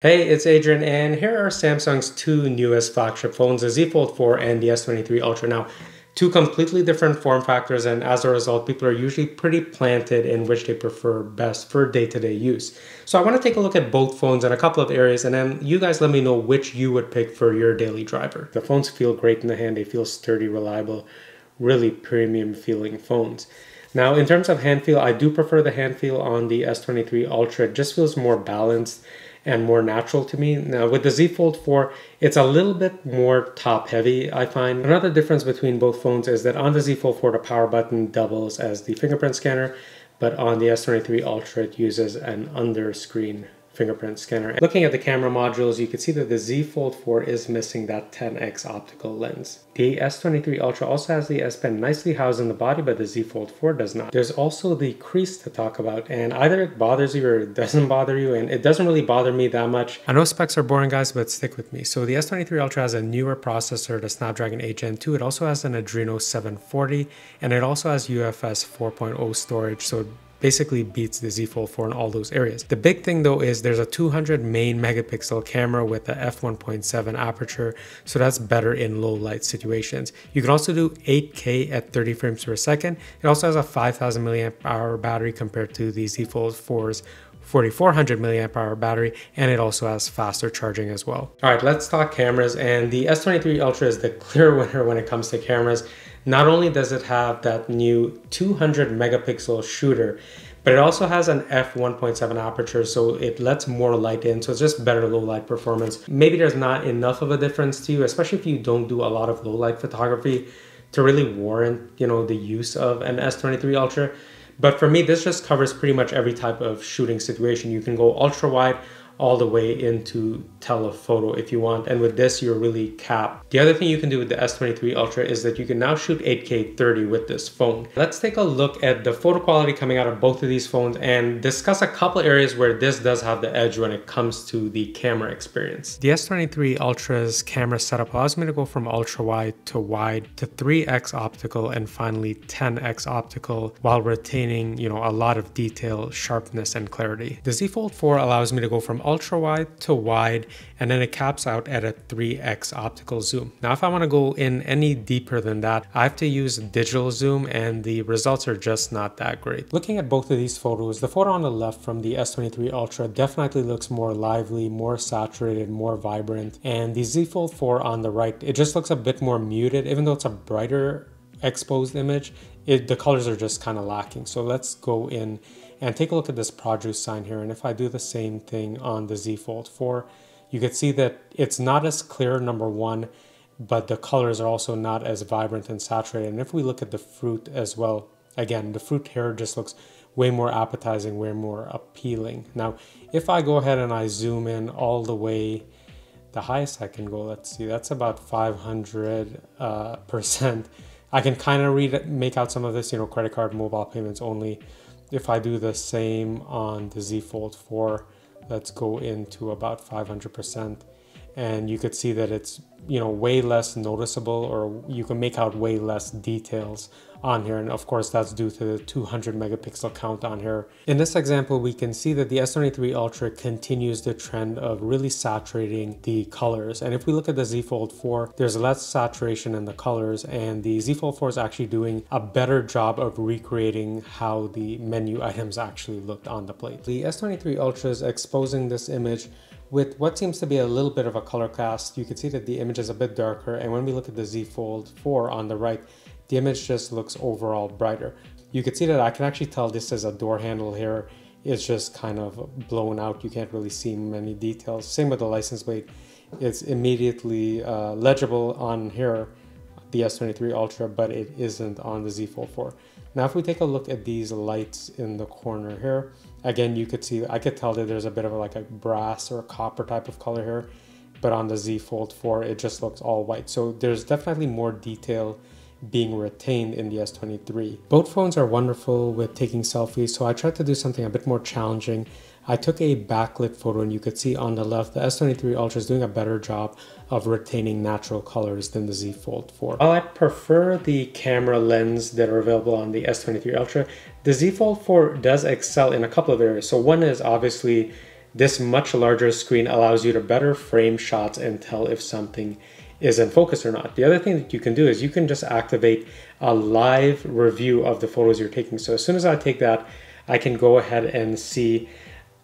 Hey, it's Adrian, and here are Samsung's two newest flagship phones, the Z Fold 4 and the S23 Ultra. Now, two completely different form factors, and as a result, people are usually pretty planted in which they prefer best for day-to-day use. So I want to take a look at both phones in a couple of areas, and then you guys let me know which you would pick for your daily driver. The phones feel great in the hand. They feel sturdy, reliable, really premium-feeling phones. Now, in terms of hand feel, I do prefer the hand feel on the S23 Ultra. It just feels more balanced and more natural to me. Now with the Z Fold 4, it's a little bit more top heavy, I find. Another difference between both phones is that on the Z Fold 4, the power button doubles as the fingerprint scanner, but on the S23 Ultra, it uses an under-screen fingerprint scanner. Looking at the camera modules, you can see that the Z Fold 4 is missing that 10x optical lens. The S23 Ultra also has the S Pen nicely housed in the body, but the Z Fold 4 does not. There's also the crease to talk about, and either it bothers you or it doesn't bother you, and it doesn't really bother me that much. I know specs are boring, guys, but stick with me. So the S23 Ultra has a newer processor, the Snapdragon 8 Gen 2. It also has an Adreno 740, and it also has UFS 4.0 storage, so basically beats the Z Fold 4 in all those areas. The big thing though is there's a 200 main megapixel camera with a f1.7 aperture, so that's better in low light situations. You can also do 8K at 30 frames per second. It also has a 5000 milliamp hour battery compared to the Z Fold 4's 4400 milliamp hour battery, and it also has faster charging as well. All right, let's talk cameras, and the S23 Ultra is the clear winner when it comes to cameras. Not only does it have that new 200 megapixel shooter, but it also has an f1.7 aperture, so it lets more light in, so it's just better low light performance. Maybe there's not enough of a difference to you, especially if you don't do a lot of low light photography, to really warrant, you know, the use of an S23 Ultra. But for me, this just covers pretty much every type of shooting situation. You can go ultra wide all the way into telephoto if you want, and with this, you're really capped. The other thing you can do with the S23 Ultra is that you can now shoot 8K 30 with this phone. Let's take a look at the photo quality coming out of both of these phones and discuss a couple areas where this does have the edge when it comes to the camera experience. The S23 Ultra's camera setup allows me to go from ultra wide to 3x optical and finally 10x optical while retaining, you know, a lot of detail, sharpness, and clarity. The Z Fold 4 allows me to go from ultra wide to wide, and then it caps out at a 3x optical zoom. Now, if I want to go in any deeper than that, I have to use digital zoom, and the results are just not that great. Looking at both of these photos, the photo on the left from the S23 Ultra definitely looks more lively, more saturated, more vibrant, and the Z Fold 4 on the right, it just looks a bit more muted. Even though it's a brighter exposed image, the colors are just kind of lacking. So let's go in and take a look at this produce sign here. And if I do the same thing on the Z Fold 4, you can see that it's not as clear, number one, but the colors are also not as vibrant and saturated. And if we look at the fruit as well, again, the fruit here just looks way more appetizing, way more appealing. Now, if I go ahead and I zoom in all the way, the highest I can go, let's see, that's about 500%. I can kind of make out some of this, you know, credit card, mobile payments only. If I do the same on the Z Fold 4, let's go into about 500%. And you could see that it's, you know, way less noticeable, or you can make out way less details on here. And of course, that's due to the 200 megapixel count on here. In this example, we can see that the S23 Ultra continues the trend of really saturating the colors. And if we look at the Z Fold 4, there's less saturation in the colors, and the Z Fold 4 is actually doing a better job of recreating how the menu items actually looked on the plate. The S23 Ultra is exposing this image with what seems to be a little bit of a color cast. You can see that the image is a bit darker, and when we look at the Z Fold 4 on the right, the image just looks overall brighter. You can see that I can actually tell this is a door handle here. It's just kind of blown out. You can't really see many details. Same with the license plate. It's immediately legible on here, the S23 Ultra, but it isn't on the Z Fold 4. Now, if we take a look at these lights in the corner here, again, you could see, I could tell that there's a bit of like a brass or a copper type of color here, but on the Z Fold 4, it just looks all white. So there's definitely more detail being retained in the S23. Both phones are wonderful with taking selfies, so I tried to do something a bit more challenging. I took a backlit photo, and you could see on the left, the S23 Ultra is doing a better job of retaining natural colors than the Z Fold 4. While I prefer the camera lens that are available on the S23 Ultra, the Z Fold 4 does excel in a couple of areas. So one is obviously This much larger screen allows you to better frame shots and tell if something is in focus or not. The other thing that you can do is you can just activate a live review of the photos you're taking. So as soon as I take that, I can go ahead and see,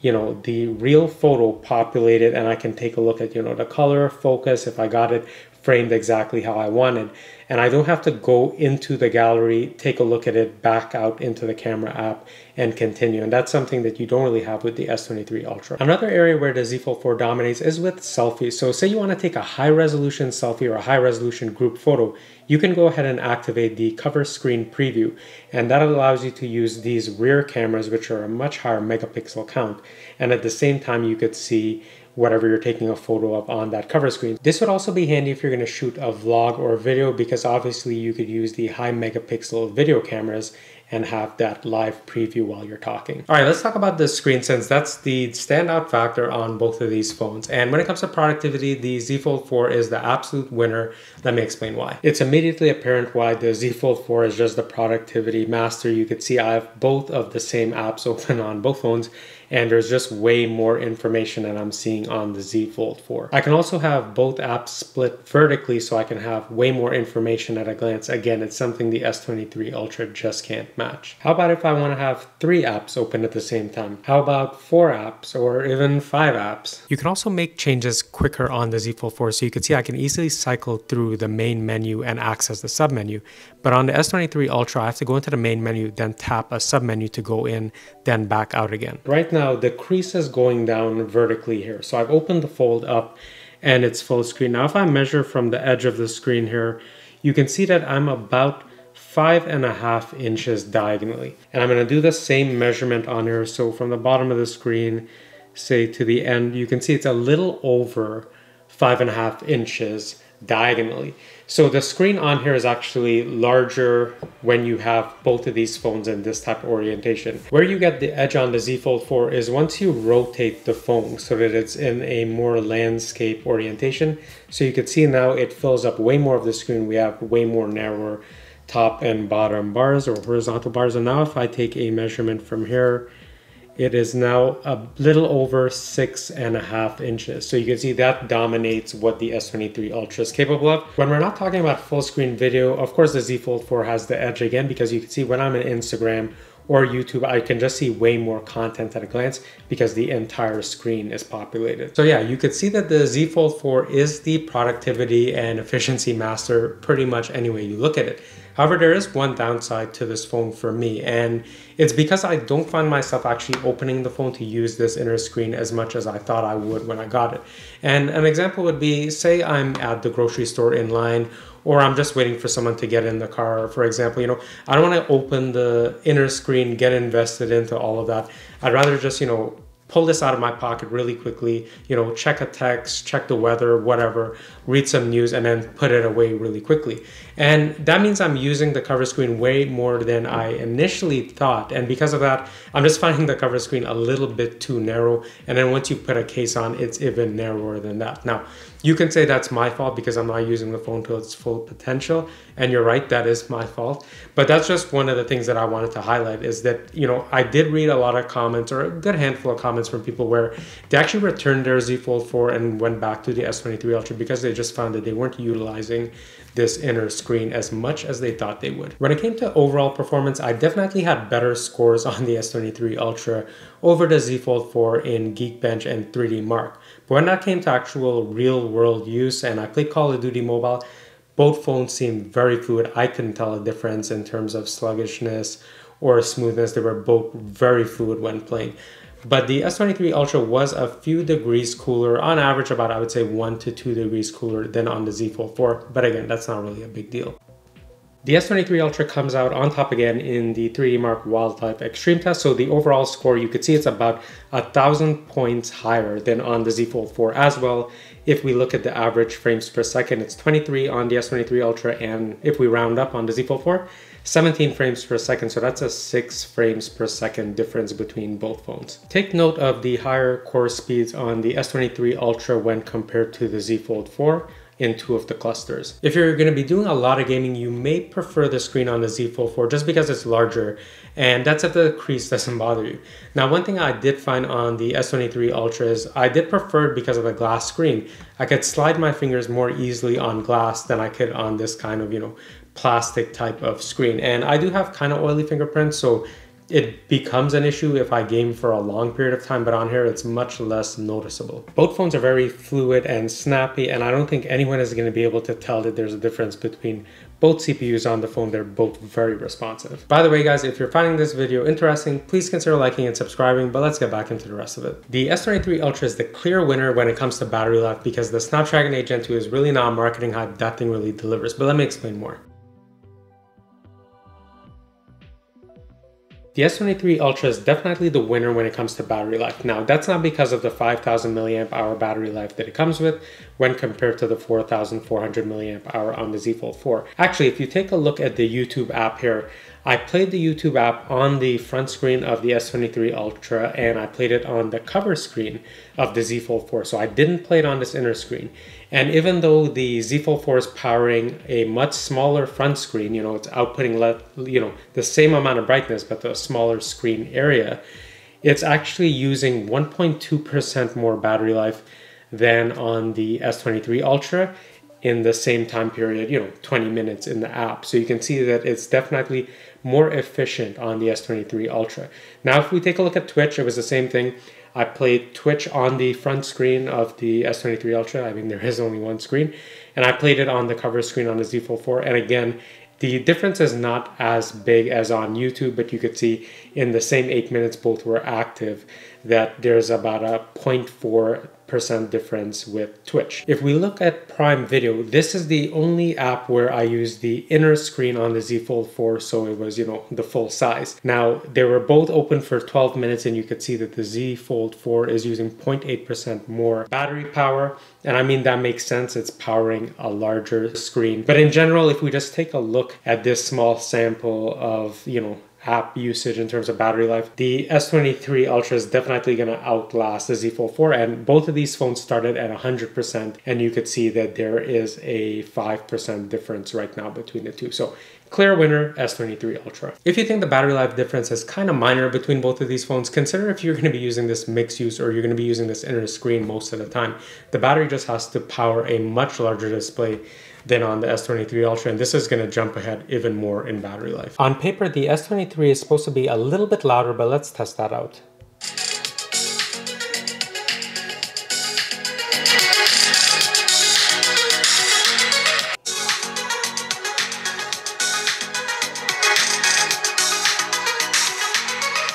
you know, the real photo populated, and I can take a look at, you know, the color, focus, if I got it framed exactly how I wanted. And I don't have to go into the gallery, take a look at it, back out into the camera app and continue. And that's something that you don't really have with the S23 Ultra. Another area where the Z Fold 4 dominates is with selfies. So say you want to take a high resolution selfie or a high resolution group photo, you can go ahead and activate the cover screen preview. And that allows you to use these rear cameras, which are a much higher megapixel count. And at the same time, you could see whatever you're taking a photo of on that cover screen. This would also be handy if you're going to shoot a vlog or video, because obviously you could use the high megapixel video cameras and have that live preview while you're talking. All right, let's talk about the screen, since that's the standout factor on both of these phones. And when it comes to productivity, the Z Fold 4 is the absolute winner. Let me explain why. It's immediately apparent why the Z Fold 4 is just the productivity master. You could see I have both of the same apps open on both phones, and there's just way more information that I'm seeing on the Z Fold 4. I can also have both apps split vertically, so I can have way more information at a glance. Again, it's something the S23 Ultra just can't match. How about if I want to have 3 apps open at the same time? How about 4 apps or even 5 apps? You can also make changes quicker on the Z Fold 4, so you can see I can easily cycle through the main menu and access the submenu. But on the S23 Ultra, I have to go into the main menu, then tap a submenu to go in, then back out again. Right now, the crease is going down vertically here. So I've opened the fold up and it's full screen. Now, if I measure from the edge of the screen here, you can see that I'm about 5.5 inches diagonally. And I'm going to do the same measurement on here. So from the bottom of the screen, say to the end, you can see it's a little over 5.5 inches diagonally. So the screen on here is actually larger when you have both of these phones in this type of orientation. Where you get the edge on the Z Fold 4 is once you rotate the phone so that it's in a more landscape orientation. So you can see now it fills up way more of the screen. We have way more narrower top and bottom bars or horizontal bars. And now if I take a measurement from here, it is now a little over 6.5 inches. So you can see that dominates what the S23 Ultra is capable of. When we're not talking about full screen video, of course the Z Fold 4 has the edge again, because you can see when I'm in Instagram or YouTube, I can just see way more content at a glance because the entire screen is populated. So yeah, you could see that the Z Fold 4 is the productivity and efficiency master pretty much any way you look at it. However, there is one downside to this phone for me, and it's because I don't find myself actually opening the phone to use this inner screen as much as I thought I would when I got it. And an example would be, say I'm at the grocery store in line, or I'm just waiting for someone to get in the car, for example. You know, I don't want to open the inner screen, get invested into all of that. I'd rather just, you know, pull this out of my pocket really quickly, you know, check a text, check the weather, whatever, read some news, and then put it away really quickly. And that means I'm using the cover screen way more than I initially thought. And because of that, I'm just finding the cover screen a little bit too narrow. And then once you put a case on, it's even narrower than that. Now, you can say that's my fault because I'm not using the phone to its full potential. And you're right, that is my fault. But that's just one of the things that I wanted to highlight, is that, you know, I did read a lot of comments, or a good handful of comments from people where they actually returned their Z Fold 4 and went back to the S23 Ultra because they just found that they weren't utilizing this inner screen as much as they thought they would. When it came to overall performance, I definitely had better scores on the S23 Ultra over the Z Fold 4 in Geekbench and 3DMark. But when that came to actual real world use, and I played Call of Duty Mobile, both phones seemed very fluid. I couldn't tell a difference in terms of sluggishness or smoothness. They were both very fluid when playing. But the S23 Ultra was a few degrees cooler, on average about, I would say, 1 to 2 degrees cooler than on the Z Fold 4. But again, that's not really a big deal. The S23 Ultra comes out on top again in the 3DMark Wildlife Extreme test. So the overall score, you could see it's about 1,000 points higher than on the Z Fold 4 as well. If we look at the average frames per second, it's 23 on the S23 Ultra, and if we round up on the Z Fold 4, 17 frames per second, so that's a 6 frames per second difference between both phones. Take note of the higher core speeds on the S23 Ultra when compared to the Z Fold 4. in two of the clusters. If you're going to be doing a lot of gaming, you may prefer the screen on the Z Fold 4 just because it's larger, and that's if the crease doesn't bother you. Now, one thing I did find on the S23 Ultra is I did prefer it because of the glass screen. I could slide my fingers more easily on glass than I could on this kind of, plastic type of screen. And I do have kind of oily fingerprints, so it becomes an issue if I game for a long period of time, but on here it's much less noticeable. Both phones are very fluid and snappy, and I don't think anyone is going to be able to tell that there's a difference between both CPUs on the phone. They're both very responsive. By the way, guys, if you're finding this video interesting, please consider liking and subscribing, but let's get back into the rest of it. The S23 Ultra is the clear winner when it comes to battery life because the Snapdragon 8 Gen 2 is really not a marketing hype. That thing really delivers, but let me explain more. The S23 Ultra is definitely the winner when it comes to battery life. Now, that's not because of the 5,000 milliamp hour battery life that it comes with when compared to the 4,400 milliamp hour on the Z Fold 4. Actually, if you take a look at the YouTube app here, I played the YouTube app on the front screen of the S23 Ultra, and I played it on the cover screen of the Z Fold 4. So I didn't play it on this inner screen. And even though the Z Fold 4 is powering a much smaller front screen, it's outputting the same amount of brightness, but the smaller screen area, it's actually using 1.2% more battery life than on the S23 Ultra in the same time period, 20 minutes in the app. So you can see that it's definitely more efficient on the S23 Ultra. Now, if we take a look at Twitch, it was the same thing. I played Twitch on the front screen of the S23 Ultra. I mean, there is only one screen. And I played it on the cover screen on the Z Fold 4. And again, the difference is not as big as on YouTube, but you could see in the same 8 minutes both were active that there's about a 0.4% difference with Twitch. If we look at Prime Video, this is the only app where I used the inner screen on the Z Fold 4, so it was, the full size. Now, they were both open for 12 minutes, and you could see that the Z Fold 4 is using 0.8% more battery power, and I mean, that makes sense. It's powering a larger screen. But in general, if we just take a look at this small sample of app usage in terms of battery life, the S23 Ultra is definitely going to outlast the Z Fold 4, and both of these phones started at 100%, and you could see that there is a 5% difference right now between the two. So clear winner, S23 Ultra. If you think the battery life difference is kind of minor between both of these phones, consider if you're going to be using this mixed use or you're going to be using this inner screen most of the time. The battery just has to power a much larger display than on the S23 Ultra, and this is going to jump ahead even more in battery life. On paper, the S23 is supposed to be a little bit louder, but let's test that out.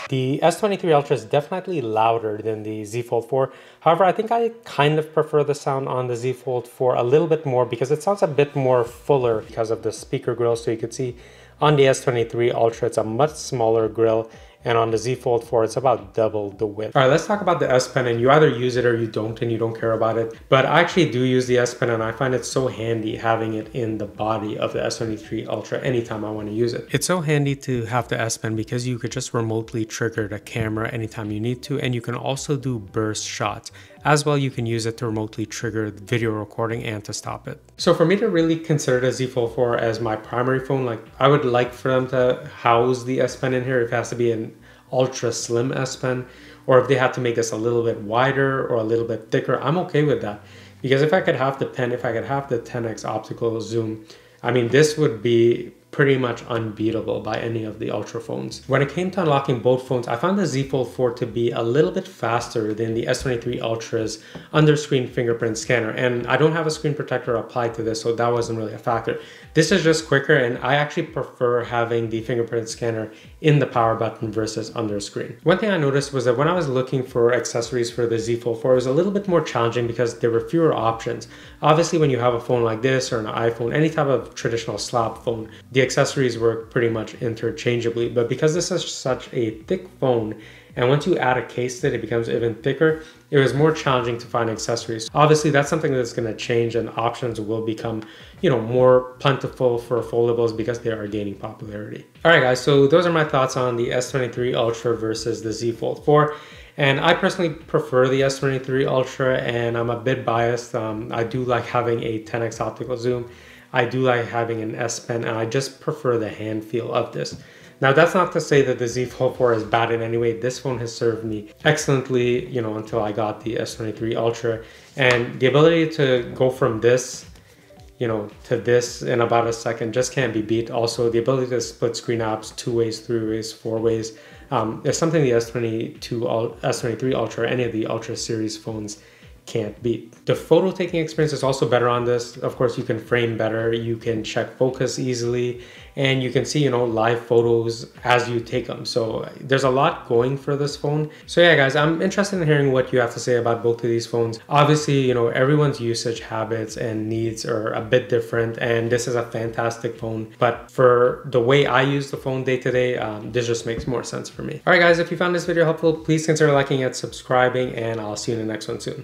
The S23 Ultra is definitely louder than the Z Fold 4. However, I think I kind of prefer the sound on the Z Fold 4 a little bit more because it sounds a bit more fuller because of the speaker grille. So you could see on the S23 Ultra, it's a much smaller grille, and on the Z Fold 4, it's about double the width. All right, let's talk about the S Pen, and you either use it or you don't, and you don't care about it. But I actually do use the S Pen, and I find it so handy having it in the body of the S23 Ultra anytime I want to use it. It's so handy to have the S Pen because you could just remotely trigger the camera anytime you need to, and you can also do burst shots. As well, you can use it to remotely trigger video recording and to stop it. So for me to really consider the Z Fold 4 as my primary phone, I would like for them to house the S Pen in here if it has to be an ultra slim S Pen, or if they had to make this a little bit wider or a little bit thicker, I'm okay with that. Because if I could have the pen, if I could have the 10x optical zoom, I mean, this would be pretty much unbeatable by any of the Ultra phones. When it came to unlocking both phones, I found the Z Fold 4 to be a little bit faster than the S23 Ultra's under-screen fingerprint scanner, and I don't have a screen protector applied to this, so that wasn't really a factor. This is just quicker, and I actually prefer having the fingerprint scanner in the power button versus under screen. One thing I noticed was that when I was looking for accessories for the Z Fold 4, it was a little bit more challenging because there were fewer options. Obviously, when you have a phone like this or an iPhone, any type of traditional slab phone, the accessories work pretty much interchangeably, but because this is such a thick phone, and once you add a case to it, it becomes even thicker, it was more challenging to find accessories. Obviously, that's something that's going to change, and options will become, more plentiful for foldables because they are gaining popularity. All right, guys, so those are my thoughts on the S23 Ultra versus the Z Fold 4. And I personally prefer the S23 Ultra, and I'm a bit biased. I do like having a 10x optical zoom. I do like having an S Pen, and I just prefer the hand feel of this. Now, that's not to say that the Z Fold 4 is bad in any way. This phone has served me excellently, you know, until I got the S23 Ultra. And the ability to go from this, you know, to this in about a second just can't be beat. Also, the ability to split screen apps 2 ways, 3 ways, 4 ways is something the S23 Ultra, any of the Ultra series phones can't beat. The photo taking experience is also better on this. Of course, you can frame better, you can check focus easily, and you can see, you know, live photos as you take them. So there's a lot going for this phone. So yeah, guys, I'm interested in hearing what you have to say about both of these phones. Obviously, you know, everyone's usage habits and needs are a bit different, and this is a fantastic phone, but for the way I use the phone day to day, this just makes more sense for me. All right, guys, if you found this video helpful, please consider liking it, subscribing, and I'll see you in the next one soon.